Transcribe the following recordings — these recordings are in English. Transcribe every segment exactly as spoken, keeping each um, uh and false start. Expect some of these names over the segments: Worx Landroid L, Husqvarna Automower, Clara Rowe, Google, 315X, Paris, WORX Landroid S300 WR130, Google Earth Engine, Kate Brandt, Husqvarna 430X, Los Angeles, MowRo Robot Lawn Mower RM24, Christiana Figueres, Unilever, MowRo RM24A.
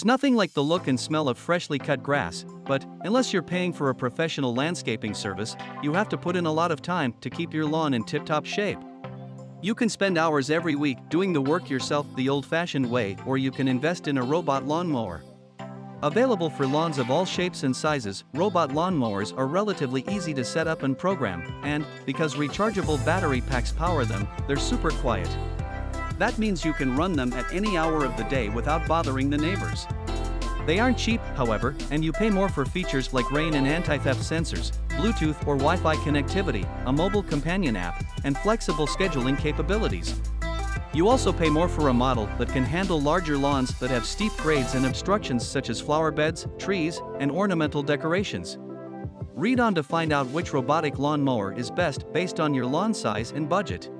There's nothing like the look and smell of freshly cut grass, but unless you're paying for a professional landscaping service, you have to put in a lot of time to keep your lawn in tip-top shape. You can spend hours every week doing the work yourself the old-fashioned way, or you can invest in a robot lawnmower. Available for lawns of all shapes and sizes, robot lawnmowers are relatively easy to set up and program, and, because rechargeable battery packs power them, they're super quiet. That means you can run them at any hour of the day without bothering the neighbors. They aren't cheap, however, and you pay more for features like rain and anti-theft sensors, Bluetooth or Wi-Fi connectivity, a mobile companion app, and flexible scheduling capabilities. You also pay more for a model that can handle larger lawns that have steep grades and obstructions such as flower beds, trees, and ornamental decorations. Read on to find out which robotic lawn mower is best based on your lawn size and budget.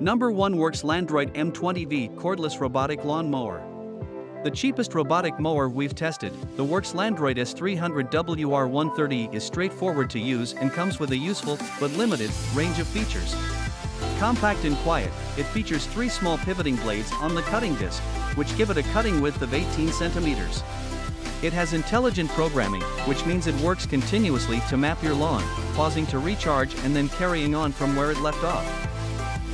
Number one. WORX Landroid M twenty V Cordless Robotic Lawn Mower. The cheapest robotic mower we've tested, the WORX Landroid S three hundred W R one thirty, is straightforward to use and comes with a useful, but limited, range of features. Compact and quiet, it features three small pivoting blades on the cutting disc, which give it a cutting width of eighteen centimeters. It has intelligent programming, which means it works continuously to map your lawn, pausing to recharge and then carrying on from where it left off.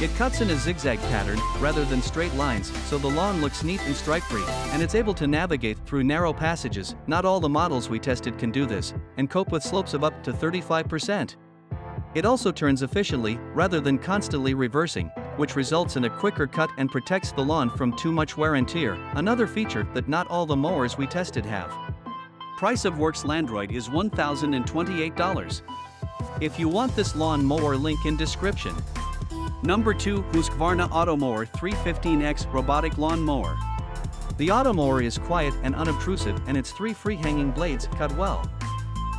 It cuts in a zigzag pattern, rather than straight lines, so the lawn looks neat and stripe-free, and it's able to navigate through narrow passages. Not all the models we tested can do this, and cope with slopes of up to thirty-five percent. It also turns efficiently, rather than constantly reversing, which results in a quicker cut and protects the lawn from too much wear and tear, another feature that not all the mowers we tested have. Price of WORX Landroid is one thousand twenty-eight dollars. If you want this lawn mower, link in description. Number two. Husqvarna Automower three fifteen X Robotic Lawn Mower. The Automower is quiet and unobtrusive, and its three free-hanging blades cut well.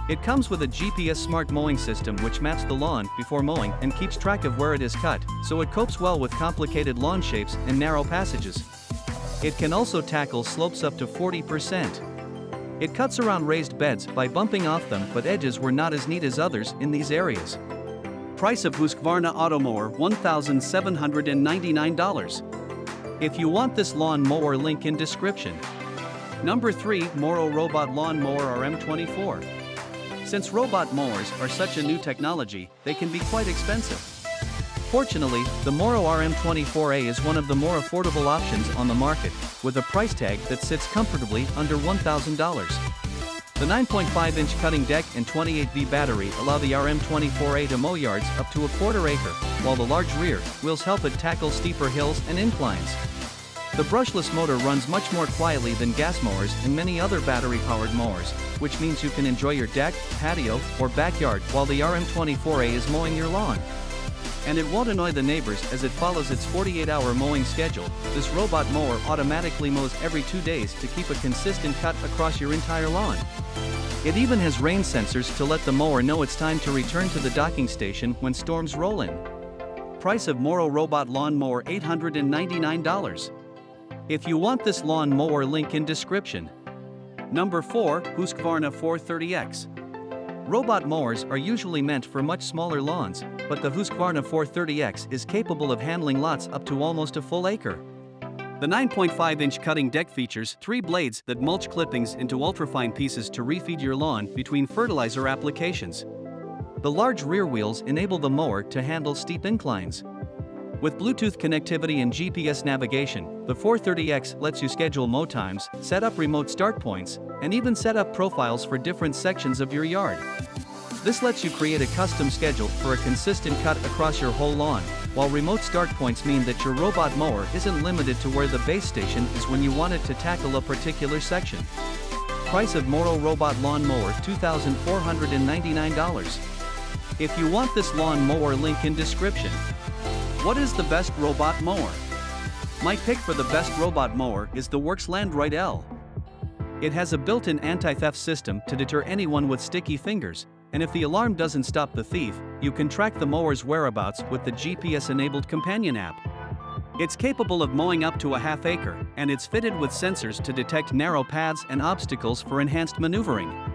It comes with a G P S smart mowing system which maps the lawn before mowing and keeps track of where it is cut, so it copes well with complicated lawn shapes and narrow passages. It can also tackle slopes up to forty percent. It cuts around raised beds by bumping off them, but edges were not as neat as others in these areas. Price of Husqvarna Automower one thousand seven hundred ninety-nine dollars. If you want this lawn mower, link in description. Number three. MowRo Robot Lawn Mower R M twenty-four. Since robot mowers are such a new technology, they can be quite expensive. Fortunately, the MowRo R M twenty-four A is one of the more affordable options on the market, with a price tag that sits comfortably under one thousand dollars. The nine point five inch cutting deck and twenty-eight volt battery allow the R M twenty-four A to mow yards up to a quarter acre, while the large rear wheels help it tackle steeper hills and inclines. The brushless motor runs much more quietly than gas mowers and many other battery-powered mowers, which means you can enjoy your deck, patio, or backyard while the R M twenty-four A is mowing your lawn. And it won't annoy the neighbors, as it follows its forty-eight hour mowing schedule. This robot mower automatically mows every two days to keep a consistent cut across your entire lawn. It even has rain sensors to let the mower know it's time to return to the docking station when storms roll in. Price of MowRo Robot Lawn Mower eight hundred ninety-nine dollars. If you want this lawn mower, link in description. Number four. Husqvarna four thirty X. Robot mowers are usually meant for much smaller lawns, but the Husqvarna four thirty X is capable of handling lots up to almost a full acre. The nine point five inch cutting deck features three blades that mulch clippings into ultrafine pieces to refeed your lawn between fertilizer applications. The large rear wheels enable the mower to handle steep inclines. With Bluetooth connectivity and G P S navigation, the four thirty X lets you schedule mow times, set up remote start points, and even set up profiles for different sections of your yard. This lets you create a custom schedule for a consistent cut across your whole lawn, while remote start points mean that your robot mower isn't limited to where the base station is when you want it to tackle a particular section. Price of MowRo Robot Lawn Mower two thousand four hundred ninety-nine dollars. If you want this lawn mower, link in description. What is the best robot mower? My pick for the best robot mower is the WORX Landroid L. It has a built-in anti-theft system to deter anyone with sticky fingers, and if the alarm doesn't stop the thief, you can track the mower's whereabouts with the G P S-enabled companion app. It's capable of mowing up to a half acre, and it's fitted with sensors to detect narrow paths and obstacles for enhanced maneuvering.